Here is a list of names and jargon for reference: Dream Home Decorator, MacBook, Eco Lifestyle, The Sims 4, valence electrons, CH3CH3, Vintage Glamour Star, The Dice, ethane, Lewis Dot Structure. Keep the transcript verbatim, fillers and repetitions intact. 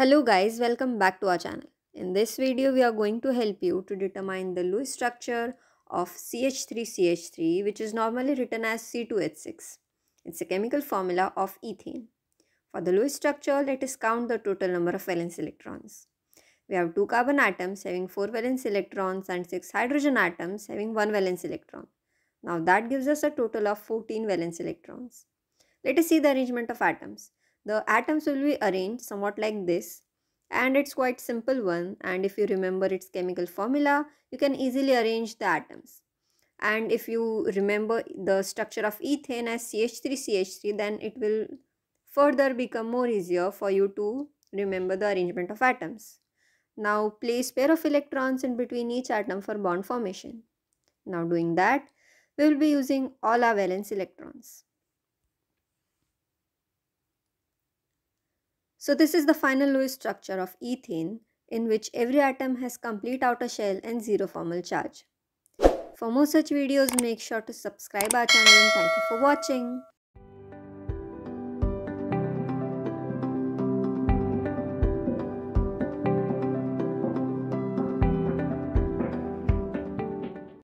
Hello guys, welcome back to our channel. In this video we are going to help you to determine the Lewis structure of C H three C H three, which is normally written as C two H six. It's a chemical formula of ethane. For the Lewis structure, let us count the total number of valence electrons. We have two carbon atoms having four valence electrons and six hydrogen atoms having one valence electron. Now that gives us a total of fourteen valence electrons. Let us see the arrangement of atoms. The atoms will be arranged somewhat like this, and it's quite simple one, and if you remember its chemical formula you can easily arrange the atoms. And if you remember the structure of ethane as C H three C H three, then it will further become more easier for you to remember the arrangement of atoms. Now place pair of electrons in between each atom for bond formation. Now doing that, we will be using all our valence electrons. So this is the final Lewis structure of ethane, in which every atom has complete outer shell and zero formal charge. For more such videos, make sure to subscribe our channel, and thank you for watching.